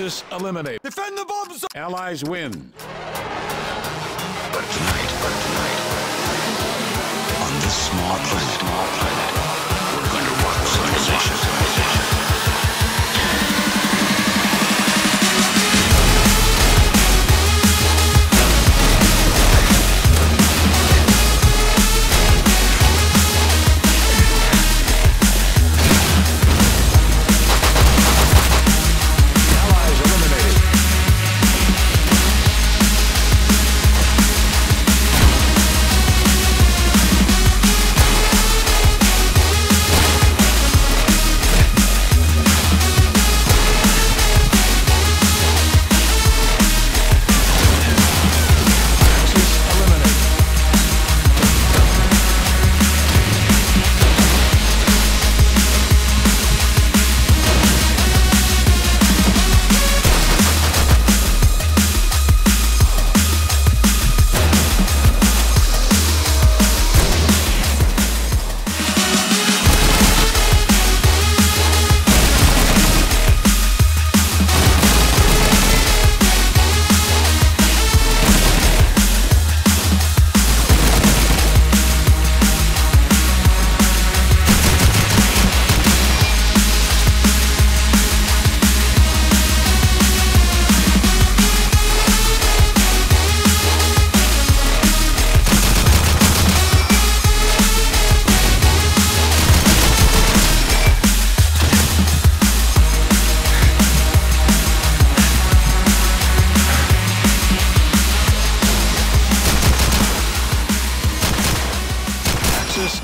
ISIS eliminated. Defend the bombs! Allies win. But tonight, on this small planet, we're going to work civilization.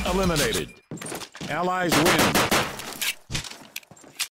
Eliminated. Allies win.